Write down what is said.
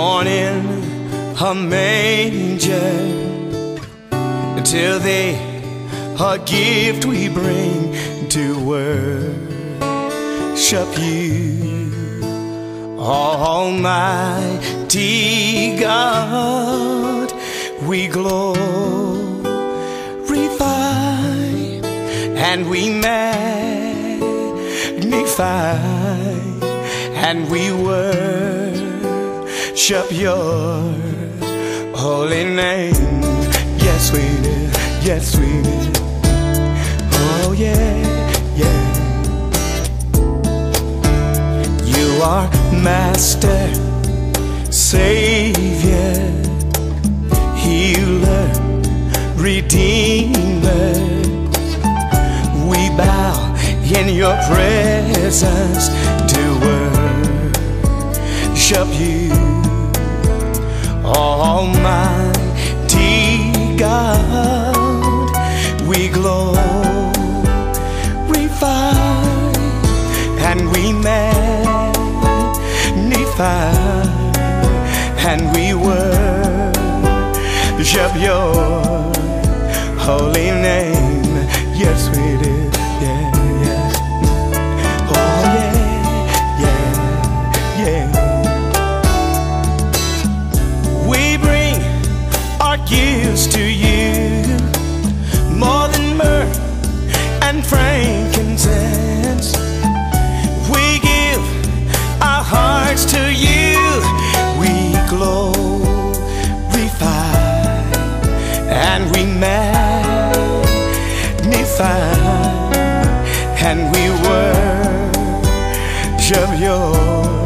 born in a manger, until they a gift we bring to worship you, Almighty God. We glorify and we magnify and we worship your holy name. Yes we do, yes we do. Oh yeah, yeah. You are Master, Savior, Healer, Redeemer. We bow in your presence to worship you, Almighty God. We glorify and we magnify and we worship your holy name. Yes we do, yeah, yeah. Oh yeah, yeah, yeah. We bring our gifts to you, more than myrrh and frankincense. We give our hearts to you. We glorify and we magnify and we worship your